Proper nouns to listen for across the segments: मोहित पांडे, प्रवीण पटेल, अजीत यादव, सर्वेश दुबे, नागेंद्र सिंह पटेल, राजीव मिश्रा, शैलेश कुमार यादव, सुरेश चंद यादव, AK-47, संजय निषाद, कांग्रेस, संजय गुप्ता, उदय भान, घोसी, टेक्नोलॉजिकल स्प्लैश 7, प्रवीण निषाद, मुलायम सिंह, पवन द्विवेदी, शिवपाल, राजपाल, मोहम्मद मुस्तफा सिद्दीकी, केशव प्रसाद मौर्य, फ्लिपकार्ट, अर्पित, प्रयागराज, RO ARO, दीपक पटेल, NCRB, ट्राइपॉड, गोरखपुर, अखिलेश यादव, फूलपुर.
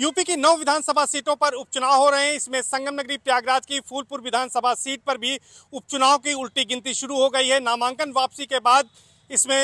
UP की 9 विधानसभा सीटों पर उपचुनाव हो रहे हैं। इसमें संगम नगरी प्रयागराज की फूलपुर विधानसभा सीट पर भी उपचुनाव की उल्टी गिनती शुरू हो गई है। नामांकन वापसी के बाद इसमें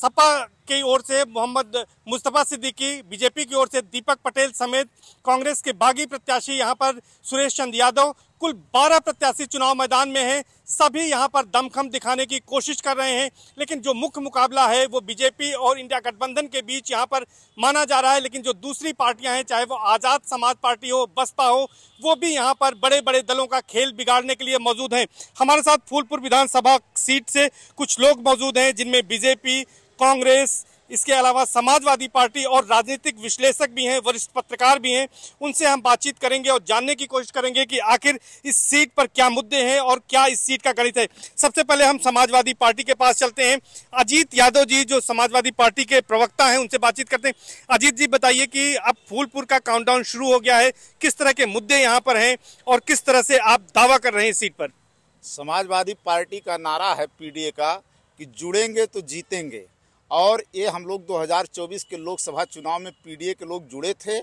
सपा की ओर से मोहम्मद मुस्तफा सिद्दीकी, बीजेपी की ओर से दीपक पटेल समेत कांग्रेस के बागी प्रत्याशी यहां पर सुरेश चंद यादव, कुल 12 प्रत्याशी चुनाव मैदान में हैं। सभी यहां पर दमखम दिखाने की कोशिश कर रहे हैं, लेकिन जो मुख्य मुकाबला है वो बीजेपी और इंडिया गठबंधन के बीच यहां पर माना जा रहा है। लेकिन जो दूसरी पार्टियां हैं, चाहे वो आज़ाद समाज पार्टी हो, बसपा हो, वो भी यहां पर बड़े बड़े दलों का खेल बिगाड़ने के लिए मौजूद हैं। हमारे साथ फूलपुर विधानसभा सीट से कुछ लोग मौजूद हैं जिनमें बीजेपी, कांग्रेस, इसके अलावा समाजवादी पार्टी और राजनीतिक विश्लेषक भी हैं, वरिष्ठ पत्रकार भी हैं। उनसे हम बातचीत करेंगे और जानने की कोशिश करेंगे कि आखिर इस सीट पर क्या मुद्दे हैं और क्या इस सीट का गणित है। सबसे पहले हम समाजवादी पार्टी के पास चलते हैं। अजीत यादव जी जो समाजवादी पार्टी के प्रवक्ता हैं, उनसे बातचीत करते हैं। अजीत जी, बताइए कि अब फूलपुर का काउंटडाउन शुरू हो गया है, किस तरह के मुद्दे यहाँ पर हैं और किस तरह से आप दावा कर रहे हैं इस सीट पर? समाजवादी पार्टी का नारा है पीडीए का कि जुड़ेंगे तो जीतेंगे, और ये हम लोग 2024 के लोकसभा चुनाव में पीडीए के लोग जुड़े थे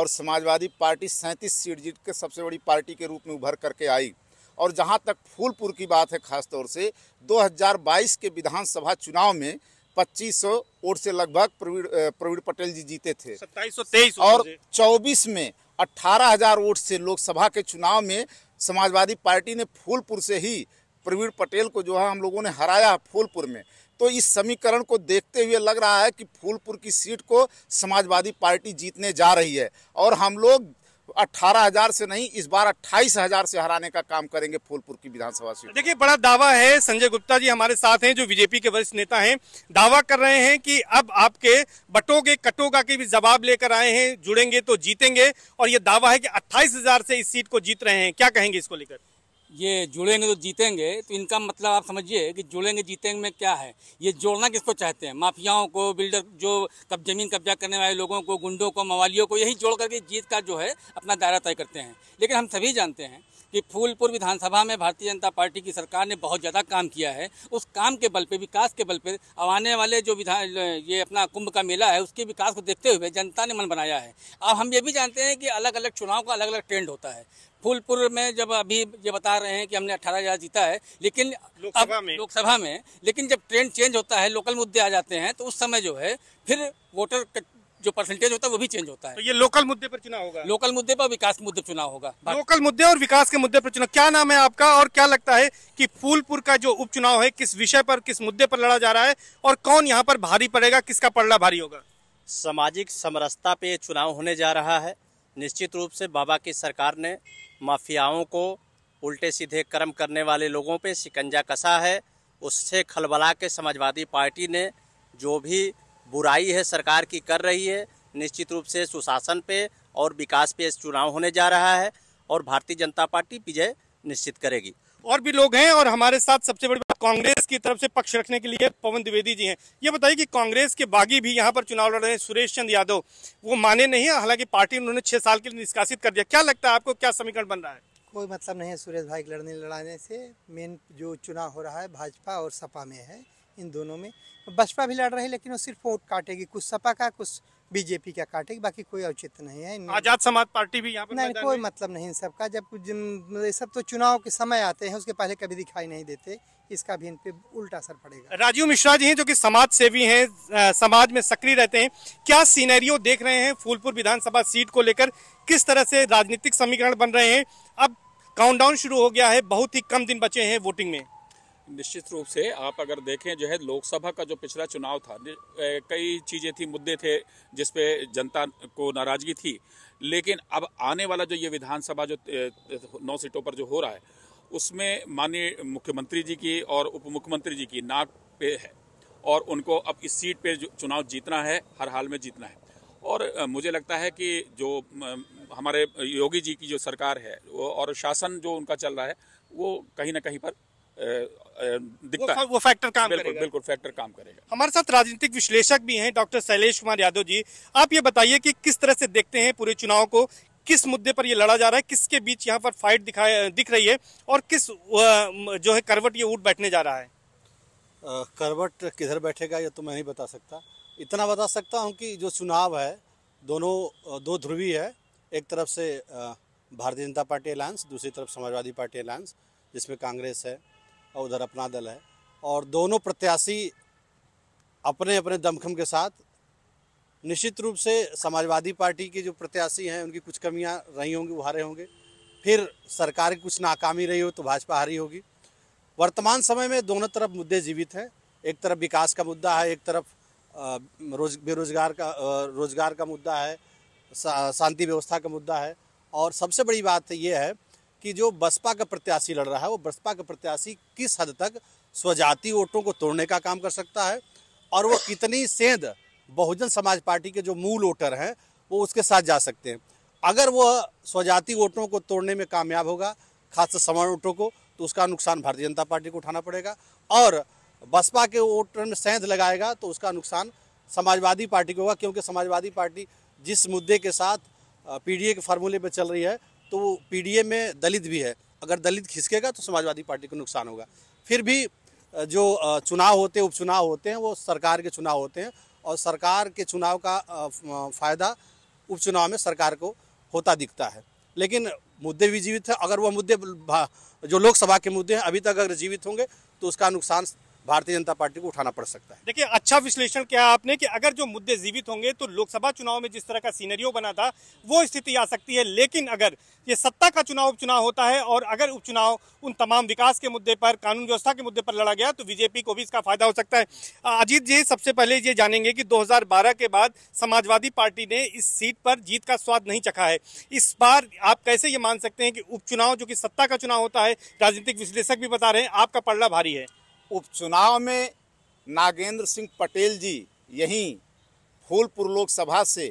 और समाजवादी पार्टी 37 सीट जीत के सबसे बड़ी पार्टी के रूप में उभर करके आई। और जहां तक फूलपुर की बात है, खासतौर से 2022 के विधानसभा चुनाव में 2500 वोट से लगभग प्रवीण पटेल जी जीते थे, 2723, और 24 में 18000 वोट से लोकसभा के चुनाव में समाजवादी पार्टी ने फूलपुर से ही प्रवीण पटेल को जो है हम लोगों ने हराया फूलपुर में। तो इस समीकरण को देखते हुए लग रहा है कि फूलपुर की सीट को समाजवादी पार्टी जीतने जा रही है, और हम लोग 18,000 से नहीं, इस बार 28,000 से हराने का काम करेंगे फूलपुर की विधानसभा सीट। देखिए, बड़ा दावा है। संजय गुप्ता जी हमारे साथ हैं जो बीजेपी के वरिष्ठ नेता हैं, दावा कर रहे हैं कि अब आपके बटोगे कटोगा के भी जवाब लेकर आए हैं, जुड़ेंगे तो जीतेंगे, और ये दावा है कि 28,000 से इस सीट को जीत रहे हैं। क्या कहेंगे इसको लेकर? ये जुड़ेंगे तो जीतेंगे, तो इनका मतलब आप समझिए कि जुड़ेंगे जीतेंगे में क्या है, ये जोड़ना किसको चाहते हैं? माफियाओं को, बिल्डर जो जमीन कब्जा करने वाले लोगों को, गुंडों को, मवालियों को, यही जोड़ करके जीत का जो है अपना दायरा तय करते हैं। लेकिन हम सभी जानते हैं कि फूलपुर विधानसभा में भारतीय जनता पार्टी की सरकार ने बहुत ज़्यादा काम किया है। उस काम के बल पे, विकास के बल पे, आने वाले जो ये अपना कुंभ का मेला है, उसके विकास को देखते हुए जनता ने मन बनाया है। अब हम ये भी जानते हैं कि अलग अलग चुनाव का अलग अलग ट्रेंड होता है। फूलपुर में जब अभी ये बता रहे हैं कि हमने 18,000 जीता है, लेकिन लोकसभा में लेकिन जब ट्रेंड चेंज होता है, लोकल मुद्दे आ जाते हैं, तो उस समय जो है फिर वोटर जो परसेंटेज होता है वो भी चेंज होता है। तो ये लोकल मुद्दे पर चुनाव होगा, लोकल मुद्दे पर विकास मुद्दे चुनाव होगा, लोकल मुद्दे और विकास के मुद्दे पर चुनाव। क्या नाम है आपका और क्या लगता है कि फूलपुर का जो उपचुनाव है किस विषय पर, किस मुद्दे पर लड़ा जा रहा है और कौन यहाँ पर भारी पड़ेगा, किसका पलड़ा भारी होगा? सामाजिक समरसता पे चुनाव होने जा रहा है। निश्चित रूप से बाबा की सरकार ने माफियाओं को, उल्टे सीधे कर्म करने वाले लोगों पे शिकंजा कसा है। उससे खलबला के समाजवादी पार्टी ने जो भी बुराई है सरकार की कर रही है। निश्चित रूप से सुशासन पे और विकास पे चुनाव होने जा रहा है, और भारतीय जनता पार्टी विजय निश्चित करेगी। और भी लोग हैं और हमारे साथ सबसे बड़ी बात, कांग्रेस की तरफ से पक्ष रखने के लिए पवन द्विवेदी जी हैं। ये बताइए कि कांग्रेस के बागी भी यहाँ पर चुनाव लड़ रहे हैं, सुरेश चंद यादव, वो माने नहीं है, हालांकि पार्टी उन्होंने 6 साल के लिए निष्कासित कर दिया। क्या लगता है आपको, क्या समीकरण बन रहा है? कोई मतलब नहीं है सुरेश भाई के लड़ाने से। मेन जो चुनाव हो रहा है भाजपा और सपा में है, इन दोनों में। बसपा भी लड़ रही है लेकिन वो सिर्फ वोट काटेगी, कुछ सपा का, कुछ बीजेपी का काटेगी, बाकी कोई औचित्य नहीं है। आजाद समाज पार्टी भी यहाँ पर नहीं, कोई मतलब नहीं इन सबका। जब सब तो चुनाव के समय आते हैं, उसके पहले कभी दिखाई नहीं देते, इसका भी इन पे उल्टा असर पड़ेगा। राजीव मिश्रा जी हैं जो कि समाज सेवी हैं, समाज में सक्रिय रहते हैं। क्या सीनेरियो देख रहे हैं फूलपुर विधानसभा सीट को लेकर, किस तरह से राजनीतिक समीकरण बन रहे हैं? अब काउंटडाउन शुरू हो गया है, बहुत ही कम दिन बचे हैं वोटिंग में। निश्चित रूप से आप अगर देखें जो है लोकसभा का जो पिछला चुनाव था, कई चीज़ें थी, मुद्दे थे जिस पे जनता को नाराजगी थी, लेकिन अब आने वाला जो ये विधानसभा जो 9 सीटों पर जो हो रहा है, उसमें माननीय मुख्यमंत्री जी की और उप मुख्यमंत्री जी की नाक पे है, और उनको अब इस सीट पे चुनाव जीतना है, हर हाल में जीतना है। और मुझे लगता है कि जो हमारे योगी जी की जो सरकार है और शासन जो उनका चल रहा है, वो कहीं ना कहीं पर दिखता है, वो फैक्टर काम करेगा। बिल्कुल फैक्टर काम करेगा। हमारे साथ राजनीतिक विश्लेषक भी हैं डॉक्टर शैलेश कुमार यादव जी। आप ये बताइए कि किस तरह से देखते हैं पूरे चुनाव को, किस मुद्दे पर ये लड़ा जा रहा है, किसके बीच यहाँ पर फाइट दिख रही है, और किस जो है करवट ये उठ बैठने जा रहा है? करवट किधर बैठेगा ये तो मैं नहीं बता सकता। इतना बता सकता हूँ कि जो चुनाव है दोनों दो ध्रुवीय है। एक तरफ से भारतीय जनता पार्टी अलायंस, दूसरी तरफ समाजवादी पार्टी अलायंस, जिसमें कांग्रेस है और उधर अपना दल है। और दोनों प्रत्याशी अपने अपने दमखम के साथ, निश्चित रूप से समाजवादी पार्टी के जो प्रत्याशी हैं उनकी कुछ कमियां रही होंगी, वो हारे होंगे। फिर सरकार की कुछ नाकामी रही हो तो भाजपा हारी होगी। वर्तमान समय में दोनों तरफ मुद्दे जीवित हैं। एक तरफ विकास का मुद्दा है, एक तरफ रोजगार का मुद्दा है, शांति व्यवस्था का मुद्दा है। और सबसे बड़ी बात यह है कि जो बसपा का प्रत्याशी लड़ रहा है, वो बसपा का प्रत्याशी किस हद तक स्वजाति वोटों को तोड़ने का काम कर सकता है और वो कितनी सेंध बहुजन समाज पार्टी के जो मूल वोटर हैं वो उसके साथ जा सकते हैं। अगर वह स्वजाति वोटों को तोड़ने में कामयाब होगा, खासकर सवर्ण वोटों को, तो उसका नुकसान भारतीय जनता पार्टी को उठाना पड़ेगा। और बसपा के वोटर में सेंध लगाएगा तो उसका नुकसान समाजवादी पार्टी को होगा, क्योंकि समाजवादी पार्टी जिस मुद्दे के साथ पीडीए के फार्मूले पर चल रही है, तो वो पीडीए में दलित भी है। अगर दलित खिसकेगा तो समाजवादी पार्टी को नुकसान होगा। फिर भी जो चुनाव होते हैं, उपचुनाव होते हैं, वो सरकार के चुनाव होते हैं और सरकार के चुनाव का फ़ायदा उपचुनाव में सरकार को होता दिखता है। लेकिन मुद्दे भी जीवित हैं। अगर वह मुद्दे, जो लोकसभा के मुद्दे हैं, अभी तक अगर जीवित होंगे तो उसका नुकसान भारतीय जनता पार्टी को उठाना पड़ सकता है। देखिए, अच्छा विश्लेषण किया आपने कि अगर जो मुद्दे जीवित होंगे तो लोकसभा चुनाव में जिस तरह का सीनरियो बना था वो स्थिति आ सकती है। लेकिन अगर ये सत्ता का चुनाव उपचुनाव होता है और अगर उपचुनाव उन तमाम विकास के मुद्दे पर, कानून व्यवस्था के मुद्दे पर लड़ा गया, तो बीजेपी को भी इसका फायदा हो सकता है। अजीत जी, सबसे पहले ये जानेंगे कि 2012 के बाद समाजवादी पार्टी ने इस सीट पर जीत का स्वाद नहीं चखा है। इस बार आप कैसे ये मान सकते हैं कि उपचुनाव, जो कि सत्ता का चुनाव होता है, राजनीतिक विश्लेषक भी बता रहे हैं, आपका पलड़ा भारी है? उपचुनाव में नागेंद्र सिंह पटेल जी यहीं फूलपुर लोकसभा से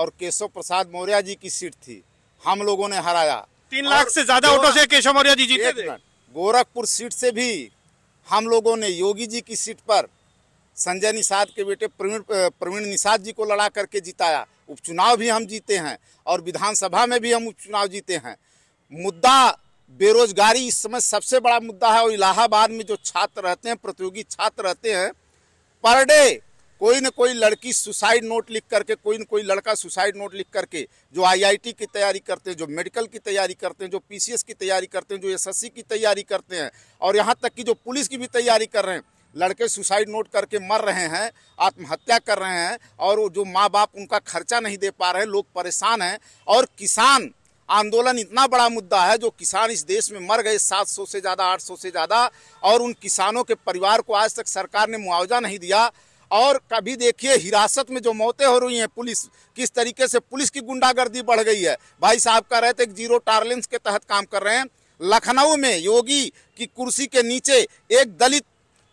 और केशव प्रसाद मौर्य जी की सीट थी, हम लोगों ने हराया। 3 लाख से ज्यादा वोटों से केशव मौर्य जी जीते थे। गोरखपुर सीट से भी हम लोगों ने योगी जी की सीट पर संजय निषाद के बेटे प्रवीण निषाद जी को लड़ा करके जिताया। उपचुनाव भी हम जीते हैं और विधानसभा में भी हम उपचुनाव जीते हैं। मुद्दा बेरोजगारी इस समय सबसे बड़ा मुद्दा है और इलाहाबाद में जो छात्र रहते हैं, प्रतियोगी छात्र रहते हैं, पर डे कोई न कोई लड़की सुसाइड नोट लिख करके, कोई न कोई लड़का सुसाइड नोट लिख करके, जो आईआईटी की तैयारी करते हैं, जो मेडिकल की तैयारी करते हैं, जो पीसीएस की तैयारी करते हैं, जो एसएससी की तैयारी करते हैं, और यहाँ तक कि जो पुलिस की भी तैयारी कर रहे हैं, लड़के सुसाइड नोट करके मर रहे हैं, आत्महत्या कर रहे हैं, और जो माँ बाप उनका खर्चा नहीं दे पा रहे, लोग परेशान हैं। और किसान आंदोलन इतना बड़ा मुद्दा है, जो किसान इस देश में मर गए, 700 से ज़्यादा, 800 से ज़्यादा, और उन किसानों के परिवार को आज तक सरकार ने मुआवजा नहीं दिया। और कभी देखिए हिरासत में जो मौतें हो रही हैं, पुलिस किस तरीके से, पुलिस की गुंडागर्दी बढ़ गई है। भाई साहब कह रहे थे कि जीरो टॉलरेंस के तहत काम कर रहे हैं। लखनऊ में योगी की कुर्सी के नीचे एक दलित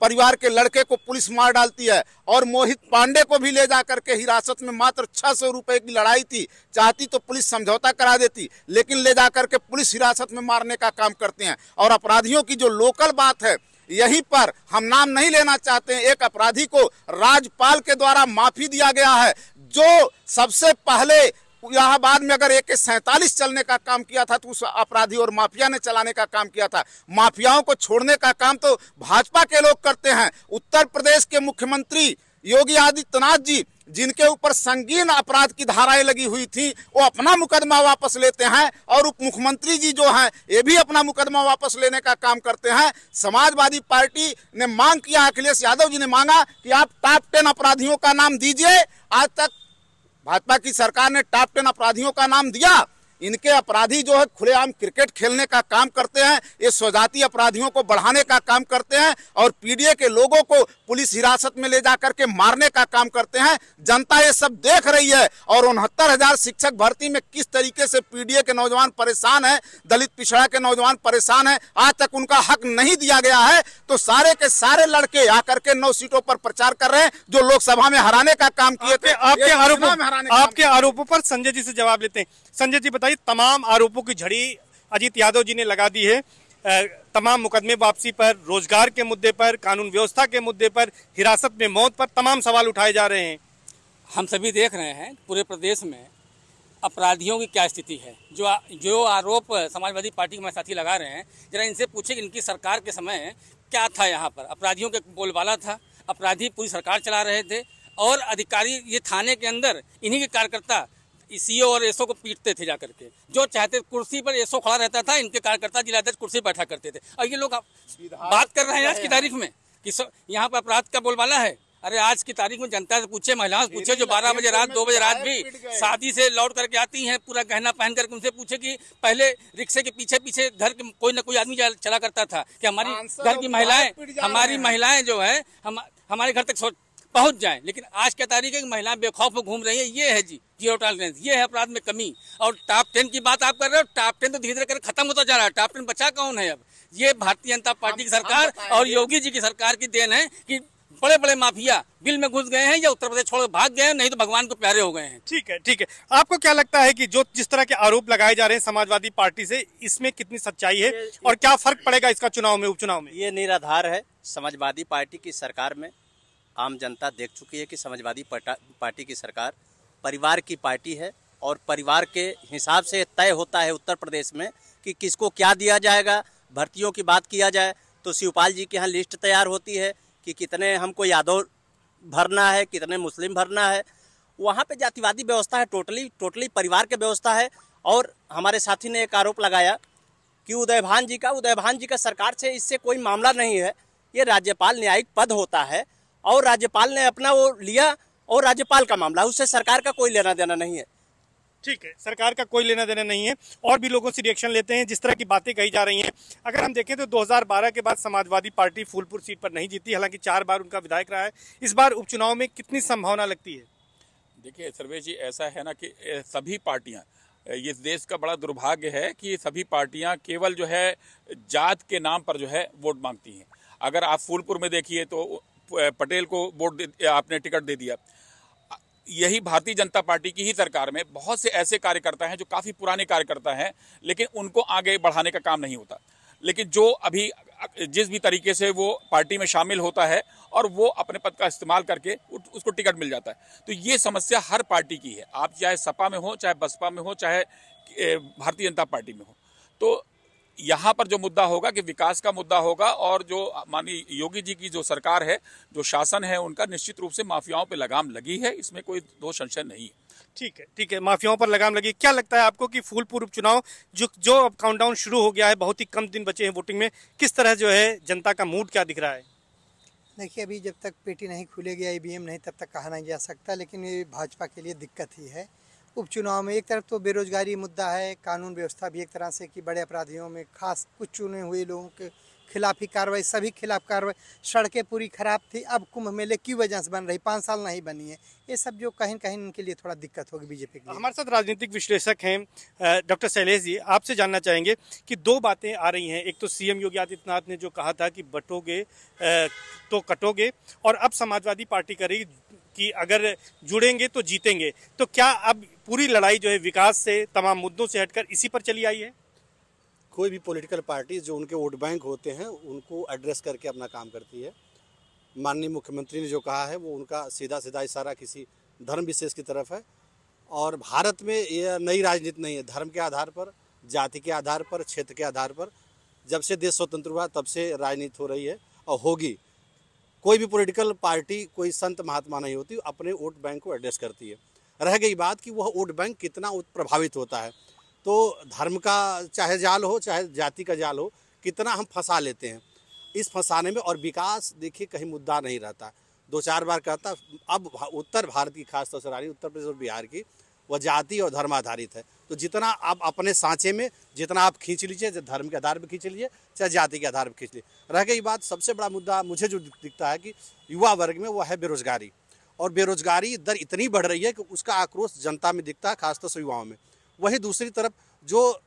परिवार के लड़के को पुलिस मार डालती है, और मोहित पांडे को भी ले जा करके हिरासत में, मात्र 600 रुपए की लड़ाई थी, चाहती तो पुलिस समझौता करा देती, लेकिन ले जा करके पुलिस हिरासत में मारने का काम करते हैं। और अपराधियों की जो लोकल बात है, यहीं पर हम नाम नहीं लेना चाहते हैं, एक अपराधी को राजपाल के द्वारा माफी दिया गया है, जो सबसे पहले इलाहाबाद में अगर AK-47 चलने का काम किया था तो उस अपराधी और माफिया ने चलाने का काम किया था। माफियाओं को छोड़ने का काम तो भाजपा के लोग करते हैं। उत्तर प्रदेश के मुख्यमंत्री योगी आदित्यनाथ जी, जिनके ऊपर संगीन अपराध की धाराएं लगी हुई थी, वो अपना मुकदमा वापस लेते हैं, और उप मुख्यमंत्री जी जो हैं ये भी अपना मुकदमा वापस लेने का काम करते हैं। समाजवादी पार्टी ने मांग किया, अखिलेश यादव जी ने मांगा कि आप टॉप 10 अपराधियों का नाम दीजिए। आज तक भाजपा की सरकार ने टॉप 10 अपराधियों का नाम दिया। इनके अपराधी जो है खुलेआम क्रिकेट खेलने का काम करते हैं, ये स्वजाति अपराधियों को बढ़ाने का काम करते हैं, और पीडीए के लोगों को पुलिस हिरासत में ले जा करके मारने का काम करते हैं। जनता ये सब देख रही है। और 69,000 शिक्षक भर्ती में किस तरीके से पीडीए के नौजवान परेशान है, दलित पिछड़ा के नौजवान परेशान है, आज तक उनका हक नहीं दिया गया है। तो सारे के सारे लड़के आकर के 9 सीटों पर प्रचार कर रहे हैं, जो लोकसभा में हराने का काम किए थे। आपके आरोपों पर संजय जी से जवाब लेते हैं। संजय जी, तमाम आरोपों की झड़ी अजीत यादव जी ने लगा दी है, तमाम मुकदमे वापसी पर, रोजगार के मुद्दे पर, कानून व्यवस्था के मुद्दे पर, हिरासत में मौत पर, तमाम सवाल उठाए जा रहे हैं। हम सभी देख रहे हैं पूरे प्रदेश में अपराधियों की क्या स्थिति है। जो आरोप समाजवादी पार्टी के हमारे साथी लगा रहे हैं, जरा इनसे पूछे कि इनकी सरकार के समय क्या था। यहाँ पर अपराधियों का बोलबाला था, अपराधी पूरी सरकार चला रहे थे, और अधिकारी ये थाने के अंदर इन्हीं के कार्यकर्ता सीओ और एसओ को पीटते थे जाकर के, जो चाहते कुर्सी पर एसओ खड़ा रहता था, इनके कार्यकर्ता जिलाध्यक्ष कुर्सी बैठा करते थे। और ये लोग बात कर रहे हैं आज की तारीख में कि यहाँ पर अपराध का बोलबाला है। अरे आज की तारीख में जनता से पूछे, महिलाओं से पूछे, जो 12 बजे रात 2 बजे रात भी शादी से लौट करके आती हैं पूरा गहना पहन करके, उनसे पूछे कि पहले रिक्शे के पीछे पीछे घर के कोई ना कोई आदमी चला करता था कि हमारी घर की महिलाएं, हमारी महिलाएं जो है हमारे घर तक पहुंच जाएं। लेकिन आज क्या तारीख है कि महिलाएं बेखौफ में घूम रही है। ये है जी जीरो टॉलरेंस, ये है अपराध में कमी। और टॉप 10 की बात आप कर रहे हो, टॉप 10 तो धीरे धीरे कर खत्म होता जा रहा है। टॉप 10 बचा कौन है? अब ये भारतीय जनता पार्टी की सरकार और योगी जी की सरकार की देन है कि बड़े बड़े माफिया बिल में घुस गए हैं या उत्तर प्रदेश छोड़कर भाग गए हैं, नहीं तो भगवान को प्यारे हो गए हैं। ठीक है, ठीक है। आपको क्या लगता है कि जो जिस तरह के आरोप लगाए जा रहे हैं समाजवादी पार्टी से, इसमें कितनी सच्चाई है और क्या फर्क पड़ेगा इसका चुनाव में, उपचुनाव में? ये निराधार है। समाजवादी पार्टी की सरकार में आम जनता देख चुकी है कि समाजवादी पार्टी की सरकार परिवार की पार्टी है और परिवार के हिसाब से तय होता है उत्तर प्रदेश में कि किसको क्या दिया जाएगा। भर्तियों की बात किया जाए तो शिवपाल जी के यहाँ लिस्ट तैयार होती है कि कितने हमको यादव भरना है, कितने मुस्लिम भरना है। वहाँ पे जातिवादी व्यवस्था है, टोटली परिवार की व्यवस्था है। और हमारे साथी ने एक आरोप लगाया कि उदय भान जी का सरकार से इससे कोई मामला नहीं है, ये राज्यपाल न्यायिक पद होता है और राज्यपाल ने अपना वो लिया और राज्यपाल का मामला, उससे सरकार का कोई लेना देना नहीं है। ठीक है, सरकार का कोई लेना देना नहीं है। और भी लोगों से रिएक्शन लेते हैं, जिस तरह की बातें कही जा रही हैं। अगर हम देखें तो 2012 के बाद समाजवादी पार्टी फूलपुर सीट पर नहीं जीती, हालांकि 4 बार उनका विधायक रहा है। इस बार उपचुनाव में कितनी संभावना लगती है? देखिए सर्वेश जी, ऐसा है ना कि सभी पार्टियाँ, ये देश का बड़ा दुर्भाग्य है कि सभी पार्टियाँ केवल जो है जात के नाम पर जो है वोट मांगती हैं। अगर आप फूलपुर में देखिए तो पटेल को वोट आपने टिकट दे दिया। यही भारतीय जनता पार्टी की ही सरकार में बहुत से ऐसे कार्यकर्ता हैं जो काफ़ी पुराने कार्यकर्ता हैं, लेकिन उनको आगे बढ़ाने का काम नहीं होता। लेकिन जो अभी जिस भी तरीके से वो पार्टी में शामिल होता है और वो अपने पद का इस्तेमाल करके उसको टिकट मिल जाता है। तो ये समस्या हर पार्टी की है, आप चाहे सपा में हो, चाहे बसपा में हो, चाहे भारतीय जनता पार्टी में हो। तो यहाँ पर जो मुद्दा होगा कि विकास का मुद्दा होगा और जो माननीय योगी जी की जो सरकार है, जो शासन है, उनका निश्चित रूप से माफियाओं पे लगाम लगी है, इसमें कोई दो संशय नहीं है। ठीक है, ठीक है, माफियाओं पर लगाम लगी। क्या लगता है आपको कि फूलपुर उपचुनाव जो अब काउंटडाउन शुरू हो गया है, बहुत ही कम दिन बचे हैं वोटिंग में, किस तरह जो है जनता का मूड क्या दिख रहा है? देखिए अभी जब तक पेटी नहीं खुलेगी, IBM नहीं, तब तक कहा नहीं जा सकता। लेकिन ये भाजपा के लिए दिक्कत ही है उपचुनाव में। एक तरफ तो बेरोजगारी मुद्दा है, कानून व्यवस्था भी एक तरह से कि बड़े अपराधियों में खास कुछ चुने हुए लोगों के खिलाफ ही कार्रवाई, सभी खिलाफ कार्रवाई। सड़कें पूरी खराब थी, अब कुंभ मेले की वजह से बन रही, 5 साल नहीं बनी है। ये सब जो कहीं कहीं इनके लिए थोड़ा दिक्कत होगी बीजेपी के लिए। हमारे साथ राजनीतिक विश्लेषक हैं डॉक्टर शैलेश जी, आपसे जानना चाहेंगे कि दो बातें आ रही हैं। एक तो CM योगी आदित्यनाथ ने जो कहा था कि बटोगे तो कटोगे, और अब समाजवादी पार्टी करेगी कि अगर जुड़ेंगे तो जीतेंगे। तो क्या अब पूरी लड़ाई जो है विकास से, तमाम मुद्दों से हटकर इसी पर चली आई है? कोई भी पॉलिटिकल पार्टी जो उनके वोट बैंक होते हैं उनको एड्रेस करके अपना काम करती है। माननीय मुख्यमंत्री ने जो कहा है वो उनका सीधा सीधा इशारा किसी धर्म विशेष की तरफ है। और भारत में यह नई राजनीति नहीं है, धर्म के आधार पर, जाति के आधार पर, क्षेत्र के आधार पर, जब से देश स्वतंत्र हुआ तब से राजनीति हो रही है और होगी। कोई भी पॉलिटिकल पार्टी कोई संत महात्मा नहीं होती, अपने वोट बैंक को एड्रेस करती है। रह गई बात कि वह वोट बैंक कितना प्रभावित होता है, तो धर्म का चाहे जाल हो, चाहे जाति का जाल हो, कितना हम फंसा लेते हैं इस फंसाने में। और विकास देखिए कहीं मुद्दा नहीं रहता, 2-4 बार कहता। अब उत्तर भारत की खासतौर से राजनीति, उत्तर प्रदेश और बिहार की, वह जाति और धर्म आधारित है। तो जितना आप अपने सांचे में जितना आप खींच लीजिए, चाहे धर्म के आधार पर खींच लीजिए, चाहे जाति के आधार पर खींच लीजिए। रह गई बात, सबसे बड़ा मुद्दा मुझे जो दिखता है कि युवा वर्ग में, वह है बेरोजगारी। और बेरोजगारी दर इतनी बढ़ रही है कि उसका आक्रोश जनता में दिखता है, खासतौर से युवाओं में। वहीं दूसरी तरफ जो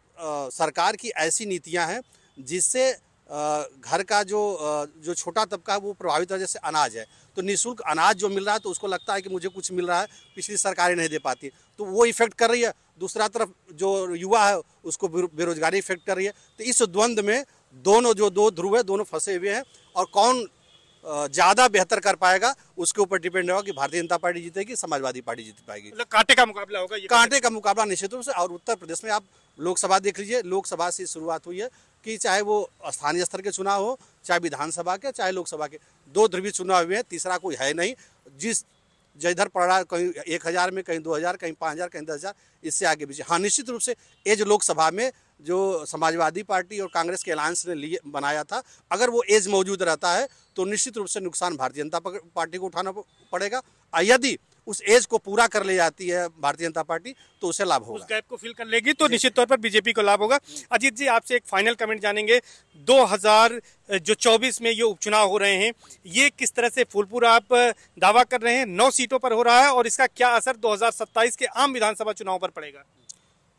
सरकार की ऐसी नीतियाँ हैं जिससे घर का जो छोटा तबका है वो प्रभावित है। जैसे अनाज है तो निःशुल्क अनाज जो मिल रहा है, तो उसको लगता है कि मुझे कुछ मिल रहा है, पिछली सरकारें नहीं दे पाती, तो वो इफेक्ट कर रही है। दूसरा तरफ जो युवा है उसको बेरोजगारी इफेक्ट कर रही है। तो इस द्वंद में दोनों जो दो ध्रुव है, दोनों फंसे हुए हैं। और कौन ज़्यादा बेहतर कर पाएगा उसके ऊपर डिपेंड होगा कि भारतीय जनता पार्टी जीतेगी, समाजवादी पार्टी जीत पाएगी। कांटे का मुकाबला होगा, कांटे का मुकाबला निश्चित रूप से। और उत्तर प्रदेश में आप लोकसभा देख लीजिए, लोकसभा से शुरुआत हुई है कि चाहे वो स्थानीय स्तर के चुनाव हो, चाहे विधानसभा के, चाहे लोकसभा के, 2 ध्रुवीय चुनाव हुए हैं, तीसरा कोई है नहीं। जिस जिधर पड़ रहा है, कहीं 1000 में, कहीं 2000, कहीं 5000, कहीं 10000, इससे आगे पीछे। हाँ, निश्चित रूप से एज लोकसभा में जो समाजवादी पार्टी और कांग्रेस के अलायंस ने लिए बनाया था, अगर वो एज मौजूद रहता है तो निश्चित रूप से नुकसान भारतीय जनता पार्टी को उठाना पड़ेगा। यदि उस एज को पूरा कर ले जाती है भारतीय जनता पार्टी तो उसे लाभ होगा, उस गैप को फिल कर लेगी तो निश्चित तौर पर बीजेपी को लाभ होगा। अजीत जी, आपसे एक फाइनल कमेंट जानेंगे, 2024 में ये उपचुनाव हो रहे हैं, ये किस तरह से फुलपुर आप दावा कर रहे हैं 9 सीटों पर हो रहा है और इसका क्या असर 2027 के आम विधानसभा चुनाव पर पड़ेगा?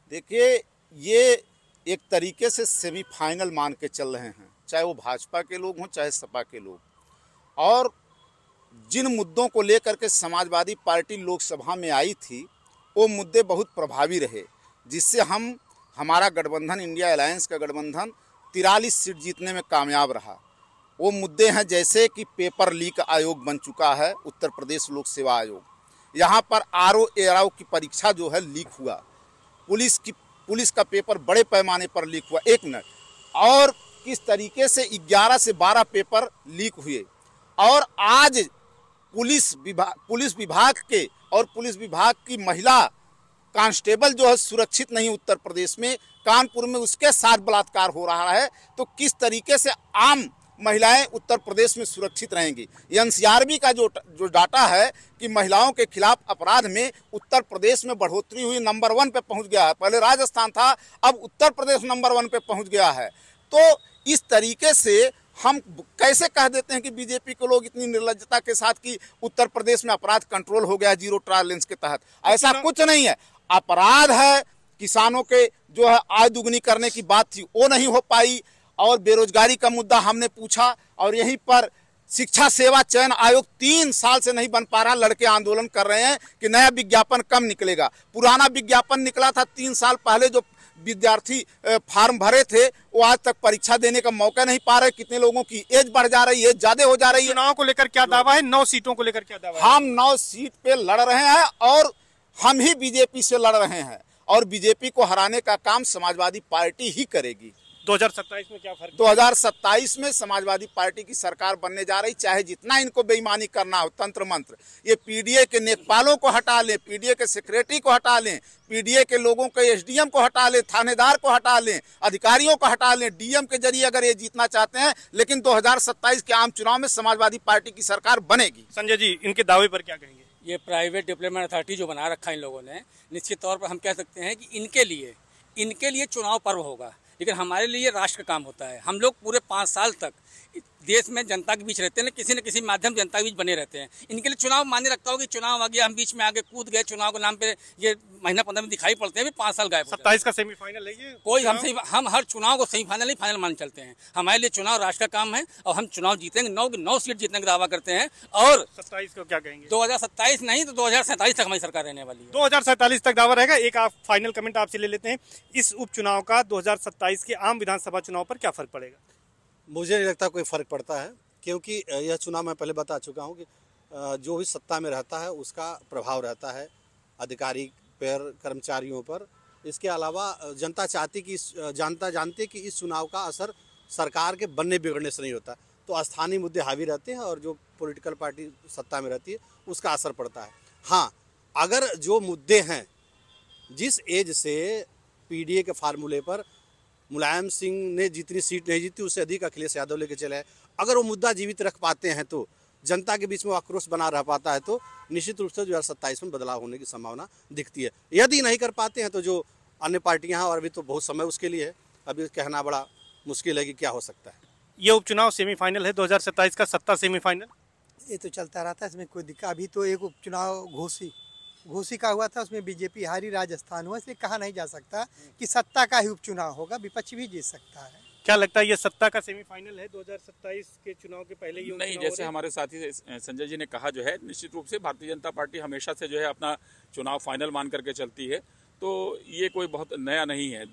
देखिए, ये एक तरीके से सेमीफाइनल मान के चल रहे हैं, चाहे वो भाजपा के लोग हों चाहे सपा के लोग, और जिन मुद्दों को लेकर के समाजवादी पार्टी लोकसभा में आई थी वो मुद्दे बहुत प्रभावी रहे, जिससे हमारा गठबंधन, इंडिया अलायंस का गठबंधन 43 सीट जीतने में कामयाब रहा। वो मुद्दे हैं जैसे कि पेपर लीक आयोग बन चुका है उत्तर प्रदेश लोक सेवा आयोग, यहाँ पर RO ARO की परीक्षा जो है लीक हुआ, पुलिस का पेपर बड़े पैमाने पर लीक हुआ, और किस तरीके से 11 से 12 पेपर लीक हुए, और आज पुलिस विभाग की महिला कांस्टेबल जो है सुरक्षित नहीं उत्तर प्रदेश में, कानपुर में उसके साथ बलात्कार हो रहा है, तो किस तरीके से आम महिलाएं उत्तर प्रदेश में सुरक्षित रहेंगी। NCRB का जो डाटा है कि महिलाओं के खिलाफ अपराध में उत्तर प्रदेश में बढ़ोतरी हुई, नंबर 1 पे पहुंच गया है, पहले राजस्थान था, अब उत्तर प्रदेश नंबर 1 पे पहुंच गया है। तो इस तरीके से हम कैसे कह देते हैं कि बीजेपी के लोग इतनी निर्लज्जता के साथ कि उत्तर प्रदेश में अपराध कंट्रोल हो गया 0 टॉलरेंस के तहत, ऐसा कुछ नहीं है। अपराध है, किसानों के जो है आय दुगनी करने की बात थी वो नहीं हो पाई, और बेरोजगारी का मुद्दा हमने पूछा, और यहीं पर शिक्षा सेवा चयन आयोग 3 साल से नहीं बन पा रहा, लड़के आंदोलन कर रहे हैं कि नया विज्ञापन कम निकलेगा, पुराना विज्ञापन निकला था 3 साल पहले, जो विद्यार्थी फार्म भरे थे वो आज तक परीक्षा देने का मौका नहीं पा रहे, कितने लोगों की एज बढ़ जा रही है, ज्यादा हो जा रही है। चुनाव को लेकर क्या दावा है, 9 सीटों को लेकर क्या दावा है? हम 9 सीट पे लड़ रहे हैं और हम ही बीजेपी से लड़ रहे हैं, और बीजेपी को हराने का काम समाजवादी पार्टी ही करेगी। 2027 में क्या फर्क? 2027 में समाजवादी पार्टी की सरकार बनने जा रही, चाहे जितना इनको बेईमानी करना हो, तंत्र मंत्र, ये PDA के नेकपालों को हटा लें, PDA के सेक्रेटरी को हटा लें, PDA के लोगों के SDM को हटा लें, थानेदार को हटा लें, अधिकारियों को हटा लें, DM के जरिए अगर ये जीतना चाहते हैं, लेकिन 2027 के आम चुनाव में समाजवादी पार्टी की सरकार बनेगी। संजय जी, इनके दावे पर क्या कहेंगे? ये प्राइवेट डेवलपमेंट अथॉरिटी जो बना रखा है इन लोगों ने, निश्चित तौर पर हम कह सकते हैं कि इनके लिए चुनाव पर्व होगा, लेकिन हमारे लिए राष्ट्र का काम होता है। हम लोग पूरे 5 साल तक देश में जनता के बीच रहते हैं ना, किसी न किसी माध्यम जनता के बीच बने रहते हैं। इनके लिए चुनाव माने रखता हो कि चुनाव आ गया, हम बीच में आगे कूद गए, चुनाव के नाम पे ये महीना 15 में दिखाई पड़ते हैं, 5 साल गायब। 27 का सेमीफाइनल है ये, कोई हम हर चुनाव को सेमीफाइनल ही फाइनल मान चलते हैं। हमारे लिए चुनाव राष्ट्र का काम है और हम चुनाव जीतेंगे, 9 सीट जीतने का दावा करते हैं। और 27 को क्या कहेंगे? 2027 नहीं तो 2047 तक हमारी सरकार रहने वाली है, 2047 तक दावा रहेगा। एक आप फाइनल कमेंट आपसे ले लेते हैं, इस उपचुनाव का 2027 के आम विधानसभा चुनाव पर क्या फर्क पड़ेगा? मुझे नहीं लगता कोई फ़र्क पड़ता है, क्योंकि यह चुनाव मैं पहले बता चुका हूं कि जो भी सत्ता में रहता है उसका प्रभाव रहता है अधिकारी पर, कर्मचारियों पर। इसके अलावा जनता जानती है कि इस चुनाव का असर सरकार के बनने बिगड़ने से नहीं होता, तो स्थानीय मुद्दे हावी रहते हैं और जो पॉलिटिकल पार्टी सत्ता में रहती है उसका असर पड़ता है। हाँ, अगर जो मुद्दे हैं, जिस एज से PDA के फार्मूले पर मुलायम सिंह ने जितनी सीट नहीं जीती उससे अधिक अखिलेश यादव लेके चले हैं, अगर वो मुद्दा जीवित रख पाते हैं तो जनता के बीच में आक्रोश बना रह पाता है, तो निश्चित रूप से 2027 में बदलाव होने की संभावना दिखती है। यदि नहीं कर पाते हैं तो जो अन्य पार्टियां हैं, और अभी तो बहुत समय उसके लिए है, अभी कहना बड़ा मुश्किल है कि क्या हो सकता है। ये उपचुनाव सेमीफाइनल है, 2027 का सत्ता सेमीफाइनल ये तो चलता रहता है, इसमें कोई दिक्कत। अभी तो एक उपचुनाव घोसी का हुआ था, उसमें बीजेपी हारी, राजस्थान हुआ, इसलिए कहा नहीं जा सकता कि सत्ता का ही उपचुनाव होगा, विपक्ष भी जीत सकता है। क्या लगता है ये सत्ता का सेमीफाइनल है 2027 के चुनाव के पहले ही? नहीं, जैसे हमारे साथी संजय जी ने कहा, जो है निश्चित रूप से भारतीय जनता पार्टी हमेशा से जो है अपना चुनाव फाइनल मान करके चलती है, तो ये कोई बहुत नया नहीं है।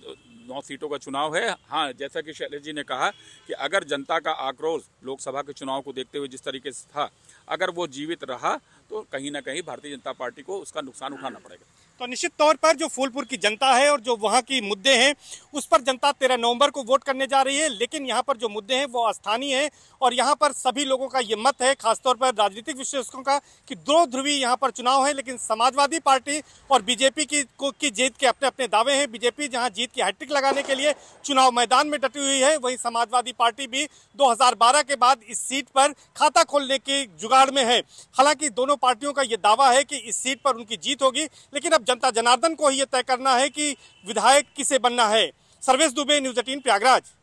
9 सीटों का चुनाव है। हाँ, जैसा कि शैलेश जी ने कहा कि अगर जनता का आक्रोश लोकसभा के चुनाव को देखते हुए जिस तरीके से था, अगर वो जीवित रहा तो कहीं ना कहीं भारतीय जनता पार्टी को उसका नुकसान उठाना पड़ेगा। तो निश्चित तौर पर जो फूलपुर की जनता है और जो वहाँ की मुद्दे हैं उस पर जनता 13 नवंबर को वोट करने जा रही है। लेकिन यहाँ पर जो मुद्दे हैं वो स्थानीय हैं और यहाँ पर सभी लोगों का ये मत है, खासतौर पर राजनीतिक विश्लेषकों का, कि दो ध्रुवी यहाँ पर चुनाव है। लेकिन समाजवादी पार्टी और बीजेपी की जीत के अपने अपने दावे हैं। बीजेपी जहाँ जीत की हैट्रिक लगाने के लिए चुनाव मैदान में डटी हुई है, वहीं समाजवादी पार्टी भी 2012 के बाद इस सीट पर खाता खोलने की जुगाड़ में है। हालांकि दोनों पार्टियों का ये दावा है कि इस सीट पर उनकी जीत होगी, लेकिन अब जनता जनार्दन को ही यह तय करना है कि विधायक किसे बनना है। सर्वेश दुबे, न्यूज़ 18 प्रयागराज।